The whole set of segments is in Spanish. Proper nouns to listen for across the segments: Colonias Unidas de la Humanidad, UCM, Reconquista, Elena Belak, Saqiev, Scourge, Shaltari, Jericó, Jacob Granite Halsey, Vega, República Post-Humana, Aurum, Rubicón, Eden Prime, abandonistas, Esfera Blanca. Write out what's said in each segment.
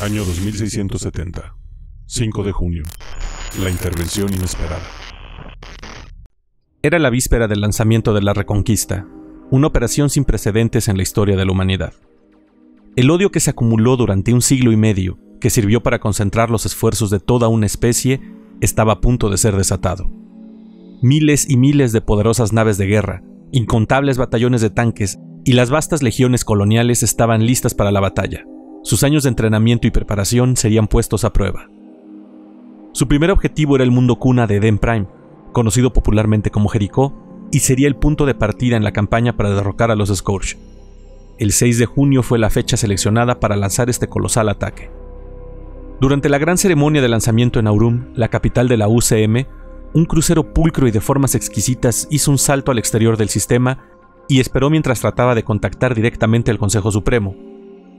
Año 2670. 5 de junio. La intervención inesperada. Era la víspera del lanzamiento de la Reconquista, una operación sin precedentes en la historia de la humanidad. El odio que se acumuló durante un siglo y medio, que sirvió para concentrar los esfuerzos de toda una especie, estaba a punto de ser desatado. Miles y miles de poderosas naves de guerra, incontables batallones de tanques y las vastas legiones coloniales estaban listas para la batalla. Sus años de entrenamiento y preparación serían puestos a prueba. Su primer objetivo era el mundo cuna de Eden Prime, conocido popularmente como Jericó, y sería el punto de partida en la campaña para derrocar a los Scourge. El 6 de junio fue la fecha seleccionada para lanzar este colosal ataque. Durante la gran ceremonia de lanzamiento en Aurum, la capital de la UCM, un crucero pulcro y de formas exquisitas hizo un salto al exterior del sistema y esperó mientras trataba de contactar directamente al Consejo Supremo.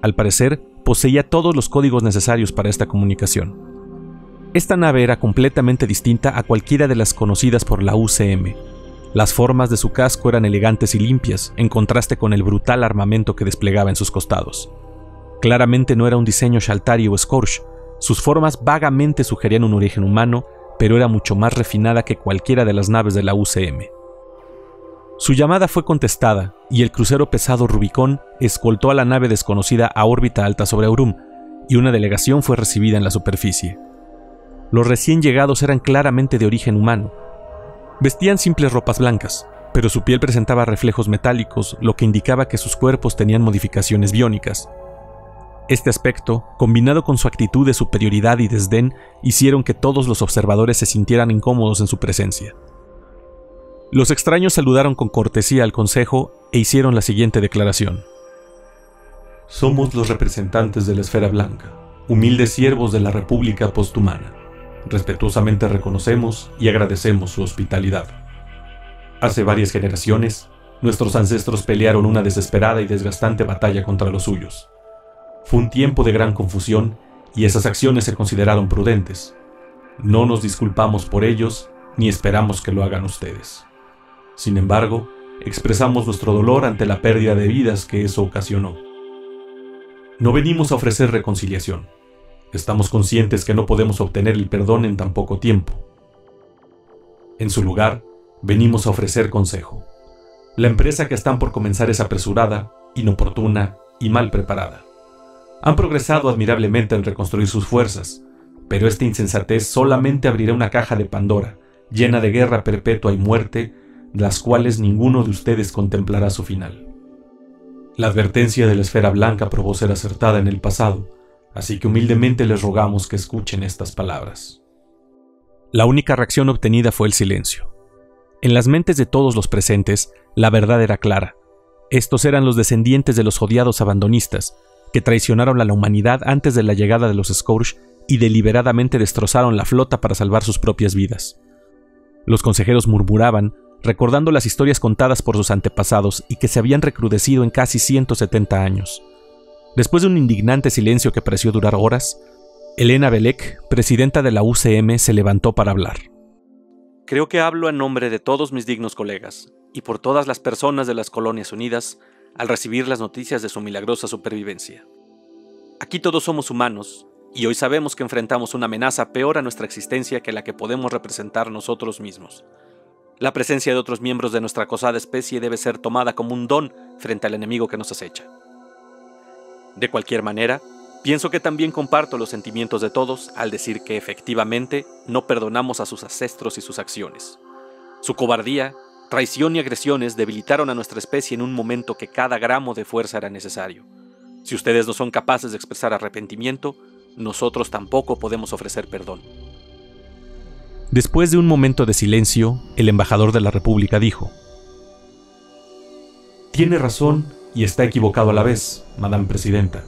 Al parecer, poseía todos los códigos necesarios para esta comunicación. Esta nave era completamente distinta a cualquiera de las conocidas por la UCM. Las formas de su casco eran elegantes y limpias, en contraste con el brutal armamento que desplegaba en sus costados. Claramente no era un diseño Shaltari o Scorch. Sus formas vagamente sugerían un origen humano, pero era mucho más refinada que cualquiera de las naves de la UCM. Su llamada fue contestada, y el crucero pesado Rubicón escoltó a la nave desconocida a órbita alta sobre Aurum, y una delegación fue recibida en la superficie. Los recién llegados eran claramente de origen humano. Vestían simples ropas blancas, pero su piel presentaba reflejos metálicos, lo que indicaba que sus cuerpos tenían modificaciones biónicas. Este aspecto, combinado con su actitud de superioridad y desdén, hicieron que todos los observadores se sintieran incómodos en su presencia. Los extraños saludaron con cortesía al Consejo e hicieron la siguiente declaración. Somos los representantes de la Esfera Blanca, humildes siervos de la República Post-Humana. Respetuosamente reconocemos y agradecemos su hospitalidad. Hace varias generaciones, nuestros ancestros pelearon una desesperada y desgastante batalla contra los suyos. Fue un tiempo de gran confusión y esas acciones se consideraron prudentes. No nos disculpamos por ellos ni esperamos que lo hagan ustedes. Sin embargo, expresamos nuestro dolor ante la pérdida de vidas que eso ocasionó. No venimos a ofrecer reconciliación. Estamos conscientes que no podemos obtener el perdón en tan poco tiempo. En su lugar, venimos a ofrecer consejo. La empresa que están por comenzar es apresurada, inoportuna y mal preparada. Han progresado admirablemente en reconstruir sus fuerzas, pero esta insensatez solamente abrirá una caja de Pandora, llena de guerra perpetua y muerte, las cuales ninguno de ustedes contemplará su final. La advertencia de la Esfera Blanca probó ser acertada en el pasado, así que humildemente les rogamos que escuchen estas palabras. La única reacción obtenida fue el silencio. En las mentes de todos los presentes, la verdad era clara. Estos eran los descendientes de los odiados abandonistas, que traicionaron a la humanidad antes de la llegada de los Scourge y deliberadamente destrozaron la flota para salvar sus propias vidas. Los consejeros murmuraban, recordando las historias contadas por sus antepasados y que se habían recrudecido en casi 170 años. Después de un indignante silencio que pareció durar horas, Elena Belak, presidenta de la UCM, se levantó para hablar. Creo que hablo en nombre de todos mis dignos colegas y por todas las personas de las Colonias Unidas al recibir las noticias de su milagrosa supervivencia. Aquí todos somos humanos y hoy sabemos que enfrentamos una amenaza peor a nuestra existencia que la que podemos representar nosotros mismos. La presencia de otros miembros de nuestra acosada especie debe ser tomada como un don frente al enemigo que nos acecha. De cualquier manera, pienso que también comparto los sentimientos de todos al decir que efectivamente no perdonamos a sus ancestros y sus acciones. Su cobardía, traición y agresiones debilitaron a nuestra especie en un momento que cada gramo de fuerza era necesario. Si ustedes no son capaces de expresar arrepentimiento, nosotros tampoco podemos ofrecer perdón. Después de un momento de silencio, el embajador de la República dijo: Tiene razón y está equivocado a la vez, Madame Presidenta.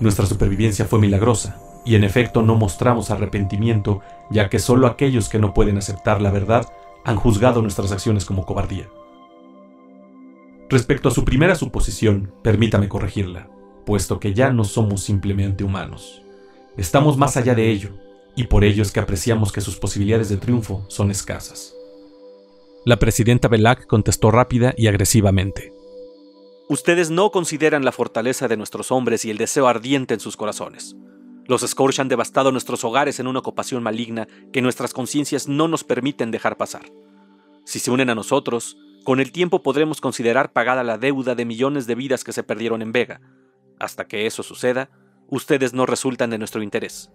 Nuestra supervivencia fue milagrosa, y en efecto no mostramos arrepentimiento, ya que solo aquellos que no pueden aceptar la verdad han juzgado nuestras acciones como cobardía. Respecto a su primera suposición, permítame corregirla, puesto que ya no somos simplemente humanos. Estamos más allá de ello, y por ello es que apreciamos que sus posibilidades de triunfo son escasas. La Presidenta Belak contestó rápida y agresivamente. Ustedes no consideran la fortaleza de nuestros hombres y el deseo ardiente en sus corazones. Los Scourge han devastado nuestros hogares en una ocupación maligna que nuestras conciencias no nos permiten dejar pasar. Si se unen a nosotros, con el tiempo podremos considerar pagada la deuda de millones de vidas que se perdieron en Vega. Hasta que eso suceda, ustedes no resultan de nuestro interés,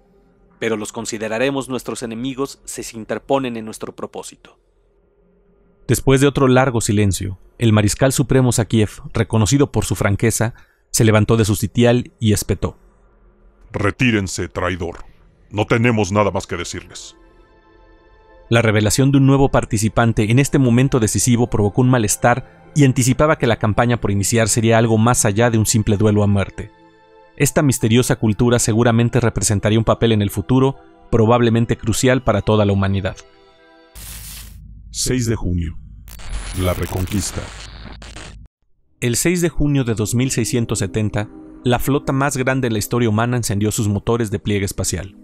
pero los consideraremos nuestros enemigos si se interponen en nuestro propósito. Después de otro largo silencio, el mariscal supremo Saqiev, reconocido por su franqueza, se levantó de su sitial y espetó. Retírense, traidor. No tenemos nada más que decirles. La revelación de un nuevo participante en este momento decisivo provocó un malestar y anticipaba que la campaña por iniciar sería algo más allá de un simple duelo a muerte. Esta misteriosa cultura seguramente representaría un papel en el futuro, probablemente crucial para toda la humanidad. 6 de junio. La Reconquista. El 6 de junio de 2670, la flota más grande de la historia humana encendió sus motores de pliegue espacial.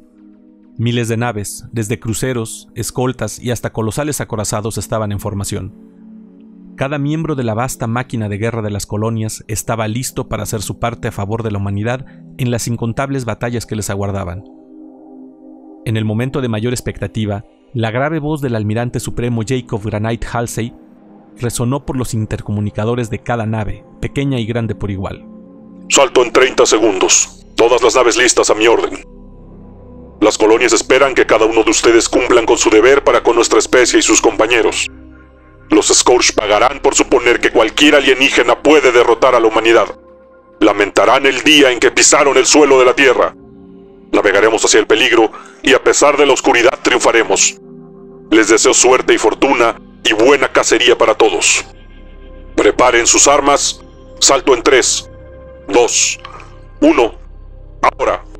Miles de naves, desde cruceros, escoltas y hasta colosales acorazados estaban en formación. Cada miembro de la vasta máquina de guerra de las colonias estaba listo para hacer su parte a favor de la humanidad en las incontables batallas que les aguardaban. En el momento de mayor expectativa, la grave voz del almirante supremo Jacob Granite Halsey resonó por los intercomunicadores de cada nave, pequeña y grande por igual. Salto en 30 segundos. Todas las naves listas a mi orden. Las colonias esperan que cada uno de ustedes cumplan con su deber para con nuestra especie y sus compañeros. Los Scourge pagarán por suponer que cualquier alienígena puede derrotar a la humanidad. Lamentarán el día en que pisaron el suelo de la Tierra. Navegaremos hacia el peligro y a pesar de la oscuridad triunfaremos. Les deseo suerte y fortuna y buena cacería para todos. Preparen sus armas. Salto en 3, 2, 1. Ahora.